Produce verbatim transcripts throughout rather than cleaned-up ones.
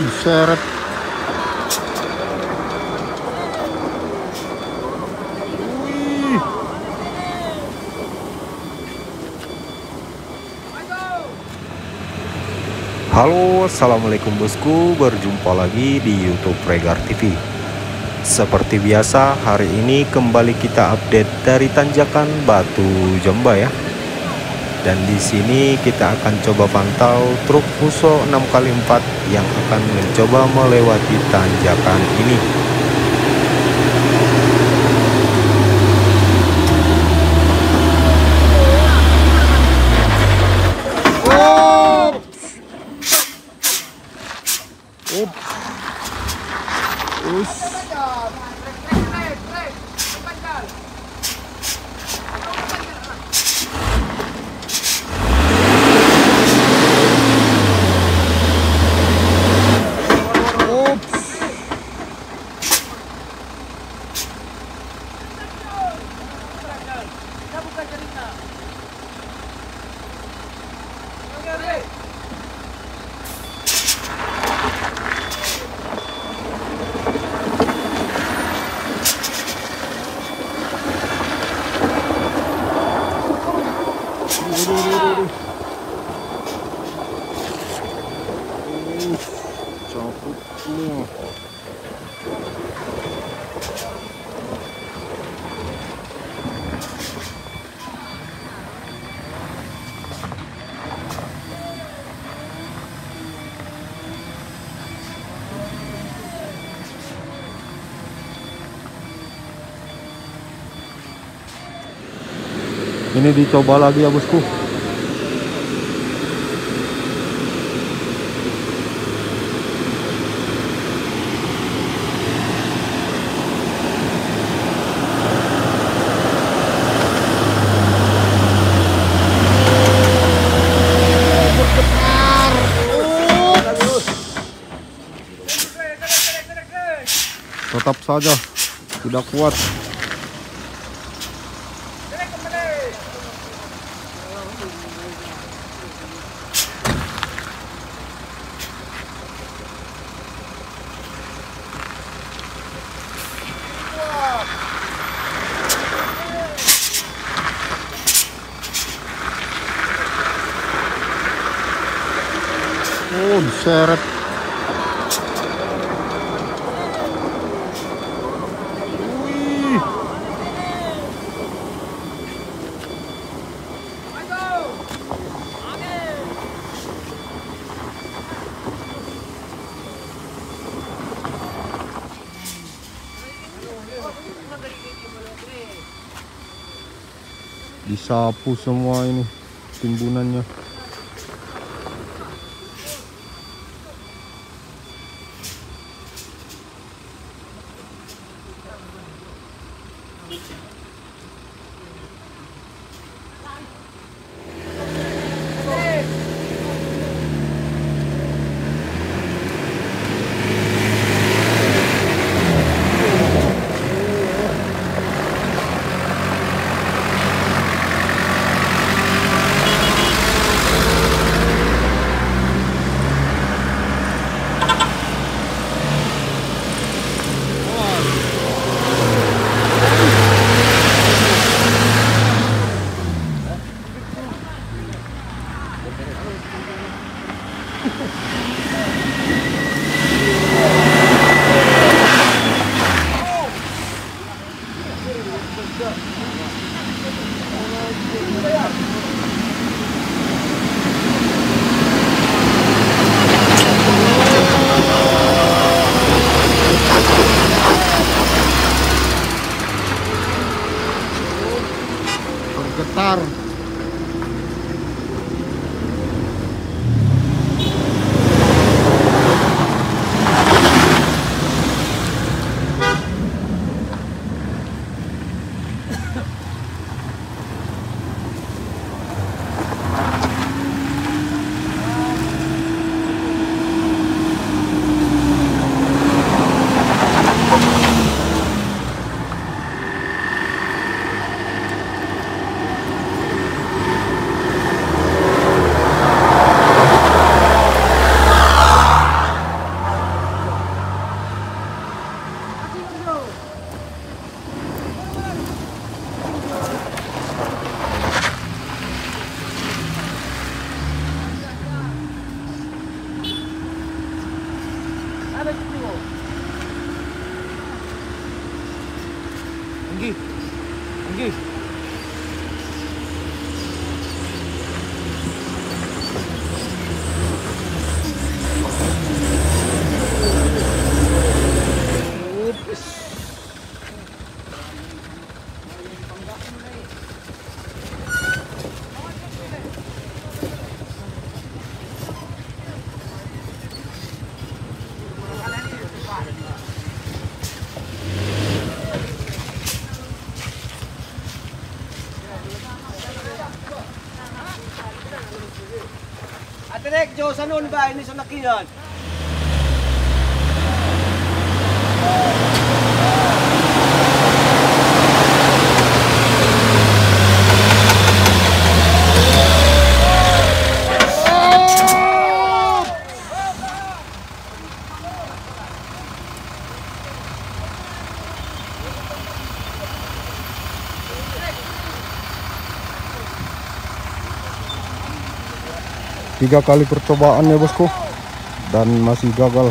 Waduh, diseret. Halo, assalamualaikum bosku, berjumpa lagi di YouTube Regar T V. Seperti biasa, hari ini kembali kita update dari Tanjakan Batu Jomba ya. Dan di sini kita akan coba pantau truk Fuso enam kali empat yang akan mencoba melewati tanjakan ini. Ini dicoba lagi ya bosku. Tetap saja tidak kuat. Oh, diseret. Wih. Disapu semua ini timbunannya. Atirek Diyos, ano ba? Ini sa nakiyan. Tiga kali percobaan ya bosku, dan masih gagal.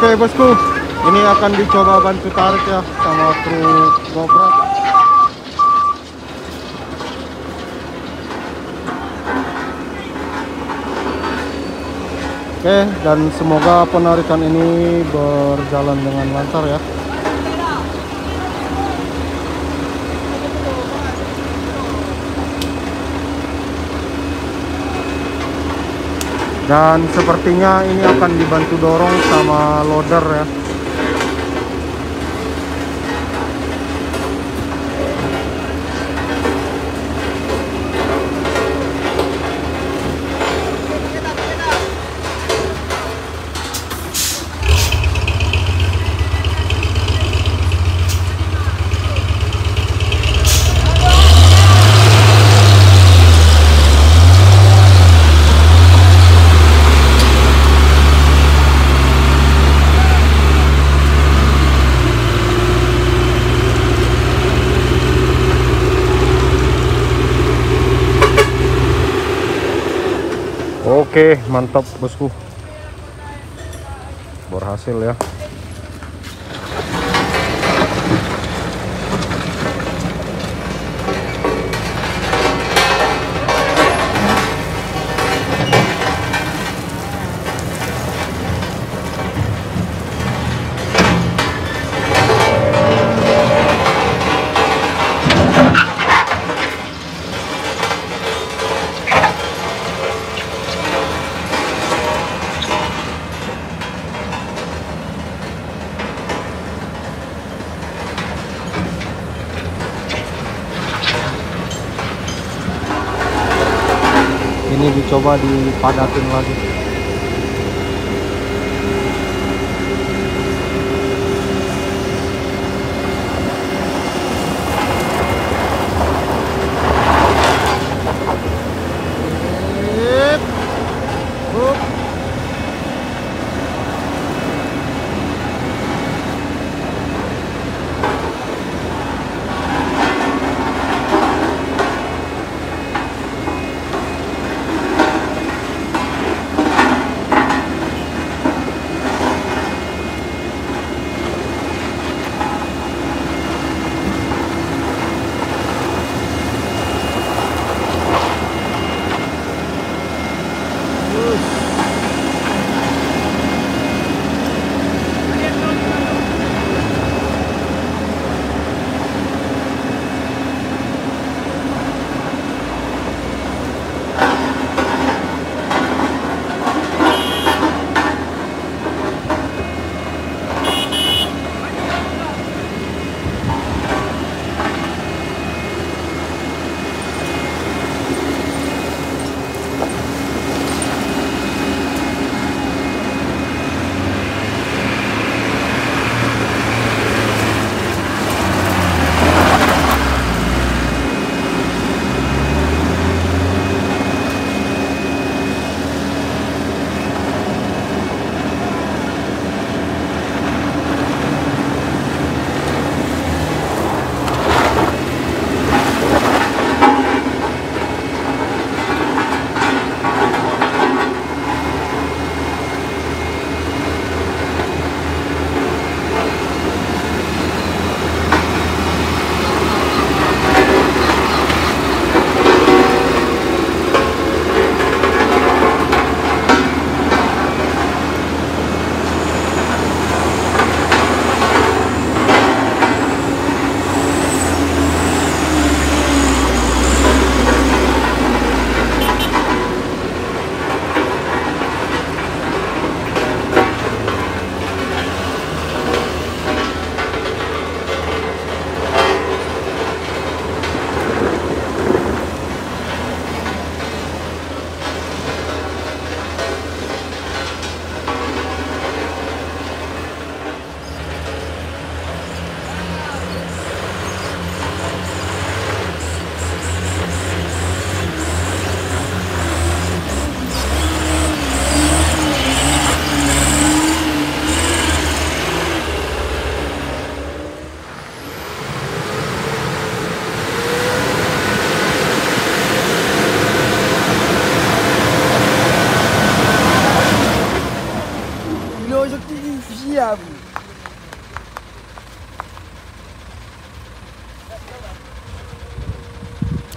Oke bosku, ini akan dicoba bantu tarik ya sama kru gobrak. Oke, dan semoga penarikan ini berjalan dengan lancar ya. Dan sepertinya ini akan dibantu dorong sama loader ya. Oke, mantap bosku, berhasil ya. Ini dicoba dipadatin lagi.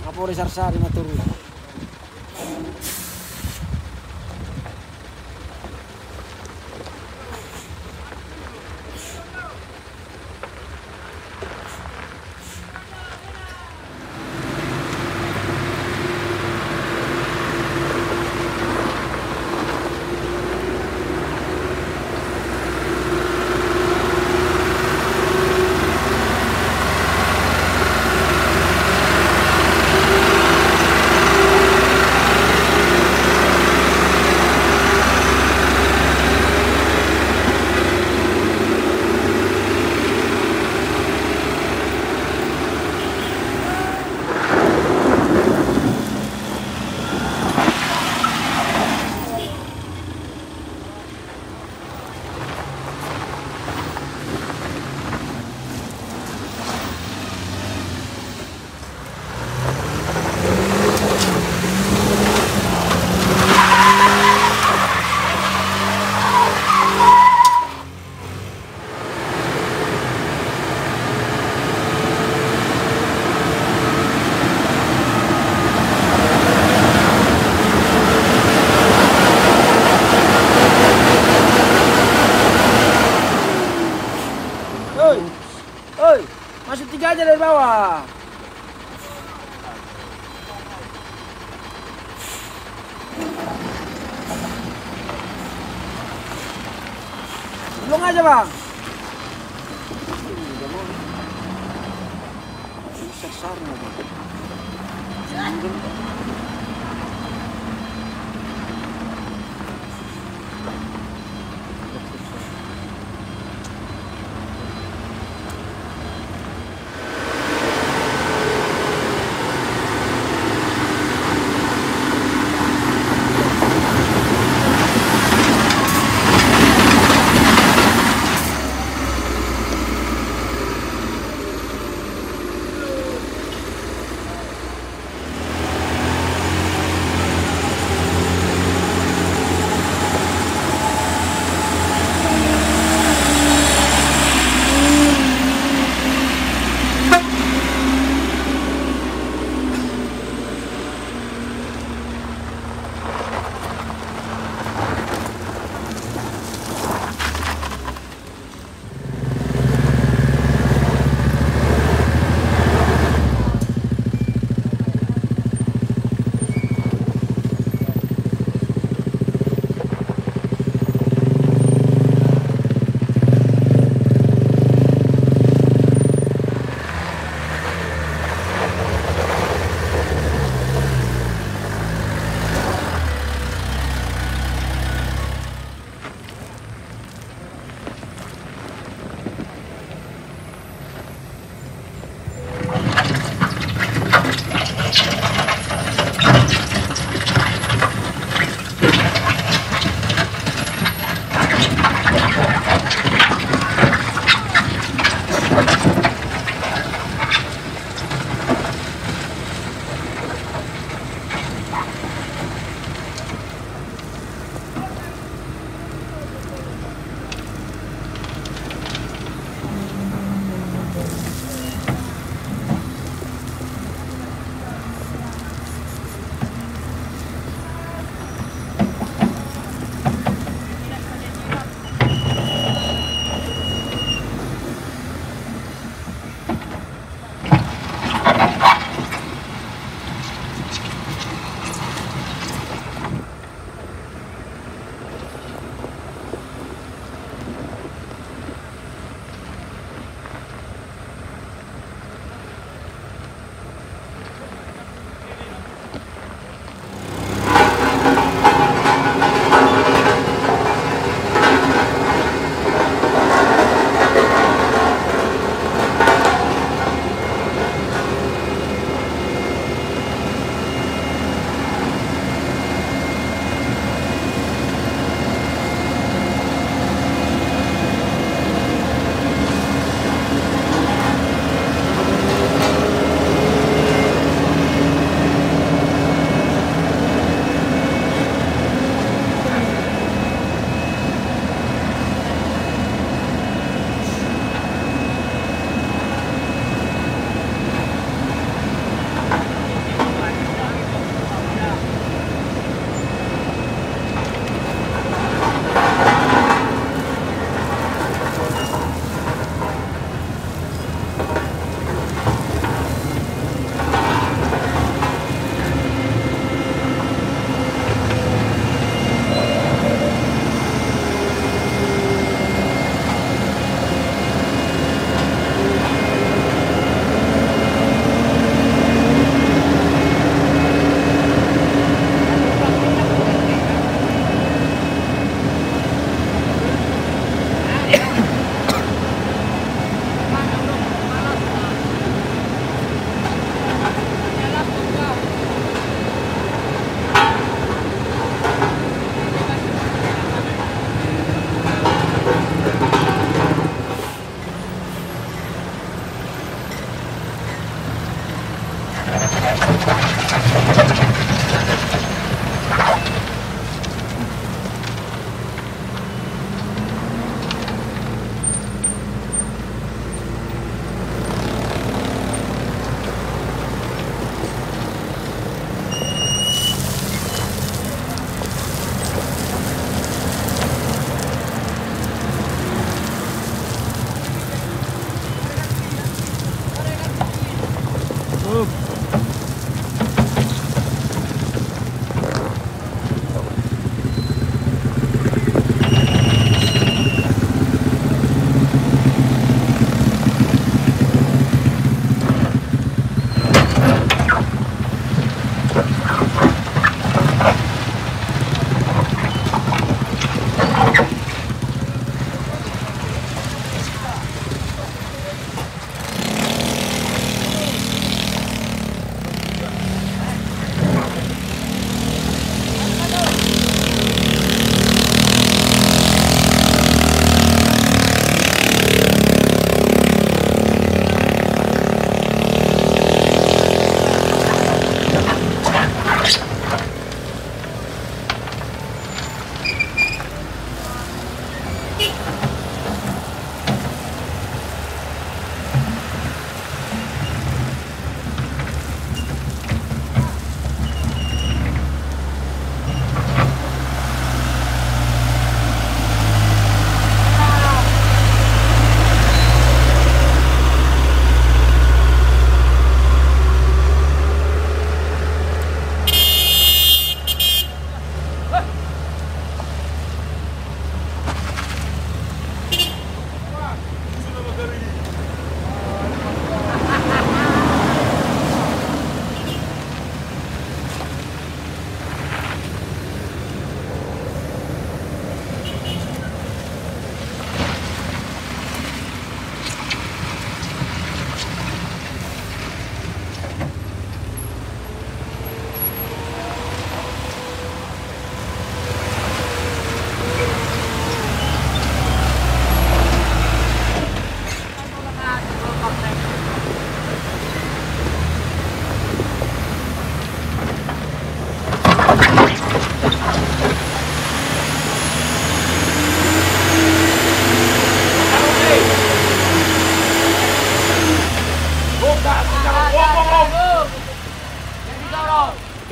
Kapolres Sarsari matur. Oi, masuk tiga aja dari bawah. Belum aja bang.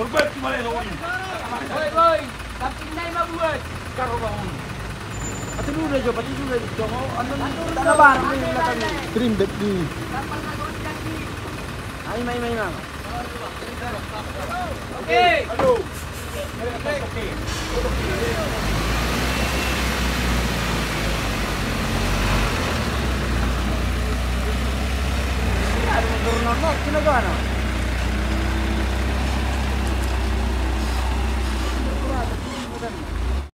Korban cuma elok ni. Boy, boy. Tapi naik mah buat. Karo bangun. Atau dulu dah jawab, atau dulu dah jawab. Anda tak ada barang ni belakang ni. Trim dek di. Ayo, main, main, main. Okay. Aduh. Okay. Ada turun apa? Kena gana.